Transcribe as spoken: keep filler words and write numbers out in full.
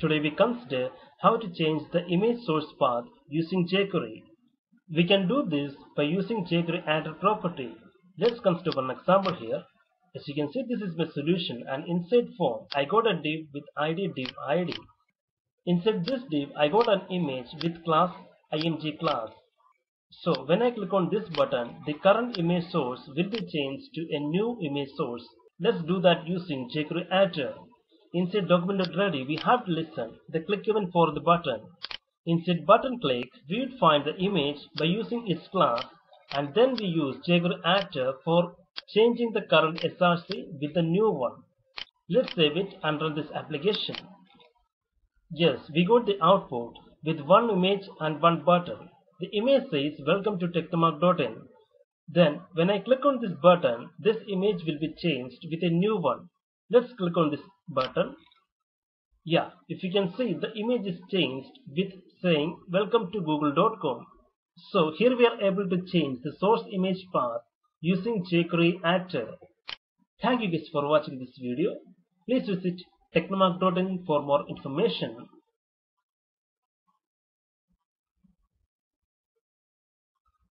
Today we consider how to change the image source path using jQuery. We can do this by using jQuery Added property. Let's consider one example here. As you can see, this is my solution, and inside form I got a div with id div id. Inside this div I got an image with class img class. So when I click on this button, the current image source will be changed to a new image source. Let's do that using jQuery Adder. Inside document.ready, we have to listen the click event for the button. Inside button click, we would find the image by using its class, and then we use jQuery Adder for changing the current S R C with the new one. Let's save it and run this application. Yes, we got the output with one image and one button. The image says welcome to technomark dot in. Then when I click on this button, this image will be changed with a new one. Let's click on this button. Yeah, if you can see, the image is changed with saying welcome to google dot com. So here we are able to change the source image path using jQuery Adder. Thank you guys for watching this video. Please visit technomark dot in for more information.